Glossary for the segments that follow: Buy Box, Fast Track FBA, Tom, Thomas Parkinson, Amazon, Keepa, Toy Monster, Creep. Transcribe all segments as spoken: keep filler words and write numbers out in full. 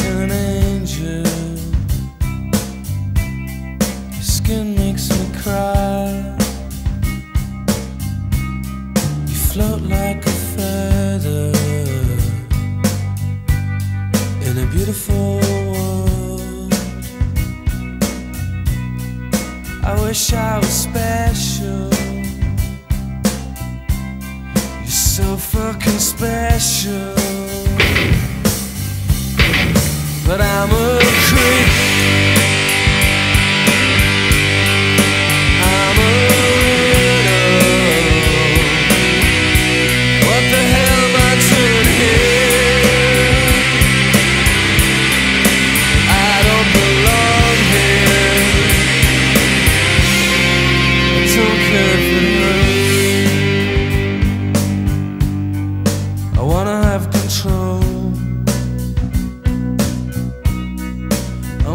an angel. Your skin makes me cry. You float like a feather in a beautiful world. I wish I was special. You're so fucking special. But I'm a creep. I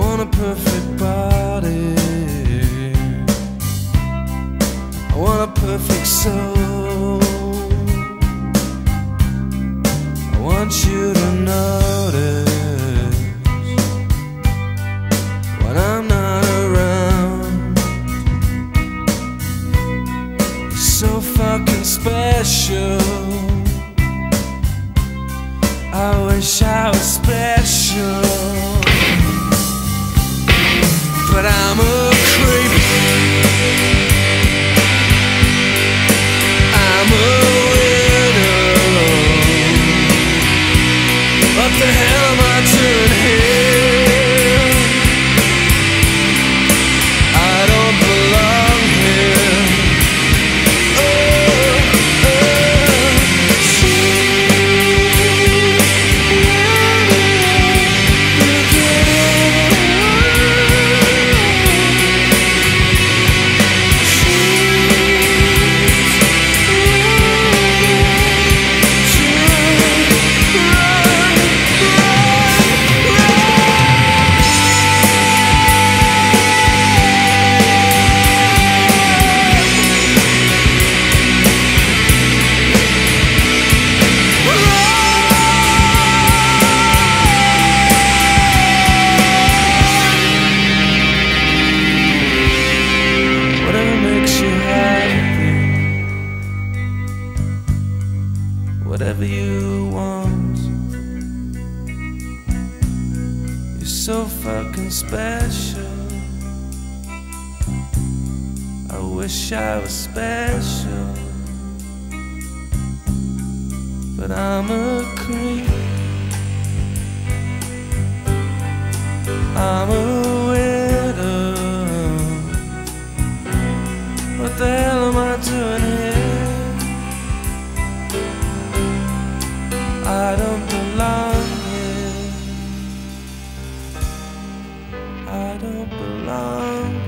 want a perfect body. I want a perfect soul. I want you to notice when I'm not around. You're so fucking special. I wish I was special. But I'm a creep. Whatever you want, you're so fucking special. I wish I was special, but I'm a creep. I'm a widow. What the hell am I doing here? I don't belong here. I don't belong here.